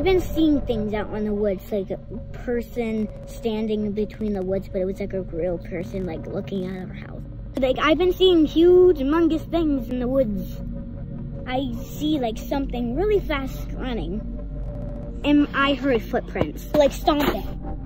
I've been seeing things out in the woods, like a person standing between the woods, but it was like a real person, like looking out of our house. Like, I've been seeing huge, humongous things in the woods. I see like something really fast running, and I heard footprints, like stomping.